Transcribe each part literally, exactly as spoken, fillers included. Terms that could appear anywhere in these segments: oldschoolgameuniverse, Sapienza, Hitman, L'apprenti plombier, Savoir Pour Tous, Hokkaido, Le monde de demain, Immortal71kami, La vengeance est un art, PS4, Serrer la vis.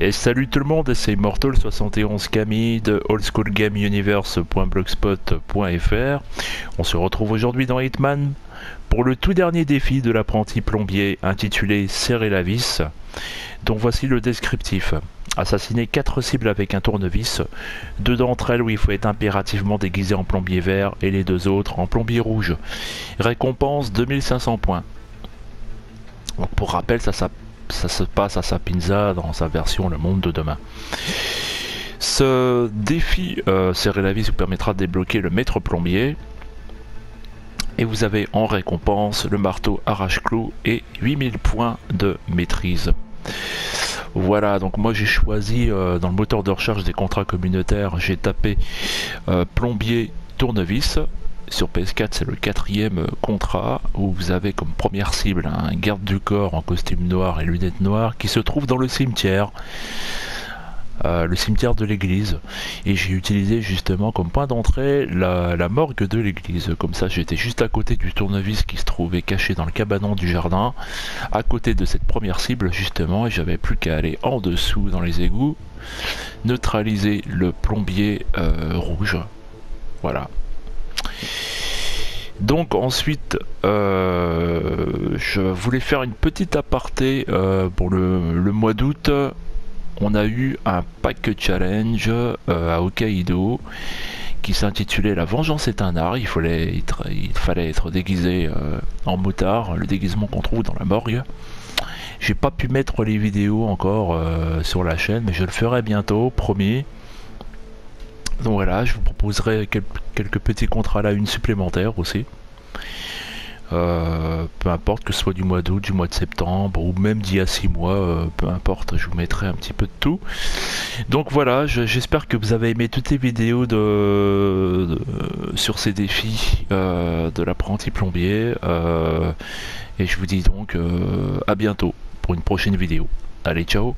Et salut tout le monde, c'est Immortal soixante et onze Kami de old school game universe point blogspot point F R. On se retrouve aujourd'hui dans Hitman pour le tout dernier défi de l'apprenti plombier intitulé Serrer la vis, dont voici le descriptif. Assassiner quatre cibles avec un tournevis, deux d'entre elles où il faut être impérativement déguisé en plombier vert et les deux autres en plombier rouge. Récompense deux mille cinq cents points. Donc pour rappel, ça, ça, ça se passe à Sapienza dans sa version Le monde de demain. Ce défi euh, Serrer la vis vous permettra de débloquer le maître plombier. Et vous avez en récompense le marteau arrache-clou et huit mille points de maîtrise. Voilà, donc moi j'ai choisi euh, dans le moteur de recherche des contrats communautaires, j'ai tapé euh, plombier tournevis. Sur P S quatre, c'est le quatrième contrat où vous avez comme première cible un garde du corps en costume noir et lunettes noires qui se trouve dans le cimetière, euh, le cimetière de l'église. Et j'ai utilisé justement comme point d'entrée la, la morgue de l'église. Comme ça, j'étais juste à côté du tournevis qui se trouvait caché dans le cabanon du jardin, à côté de cette première cible justement, et j'avais plus qu'à aller en dessous dans les égouts, neutraliser le plombier euh, rouge. Voilà. Donc ensuite, euh, je voulais faire une petite aparté euh, pour le, le mois d'août. On a eu un pack challenge euh, à Hokkaido qui s'intitulait La vengeance est un art. Il fallait, il, il fallait être déguisé euh, en motard, le déguisement qu'on trouve dans la morgue. J'ai pas pu mettre les vidéos encore euh, sur la chaîne, mais je le ferai bientôt, promis. Donc voilà, je vous proposerai quelques petits contrats à la une supplémentaires aussi. Euh, peu importe que ce soit du mois d'août, du mois de septembre ou même d'il y a six mois, euh, peu importe, je vous mettrai un petit peu de tout. Donc voilà, j'espère que vous avez aimé toutes les vidéos de, de, sur ces défis euh, de l'apprenti plombier. Euh, et je vous dis donc euh, à bientôt pour une prochaine vidéo. Allez, ciao!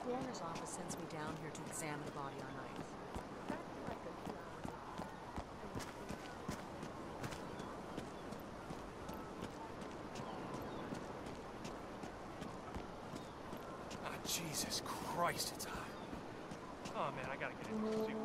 coroner's office sends me down here to examine the body on ice. Ah, Jesus Christ, it's hot. Oh man, I gotta get in this suit.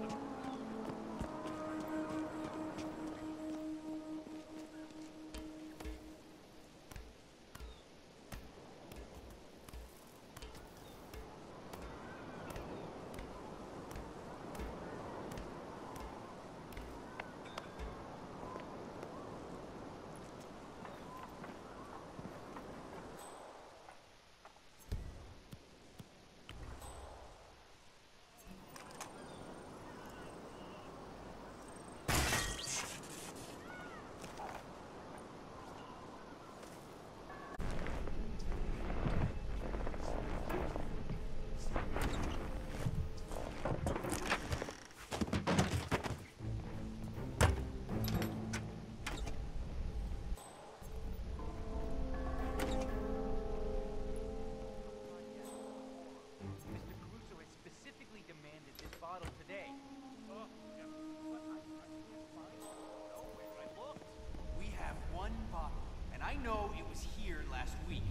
No, it was here last week.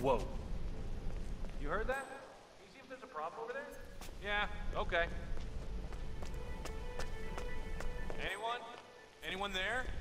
Whoa. You heard that? Can you see if there's a problem over there? Yeah, okay. Anyone? Anyone there?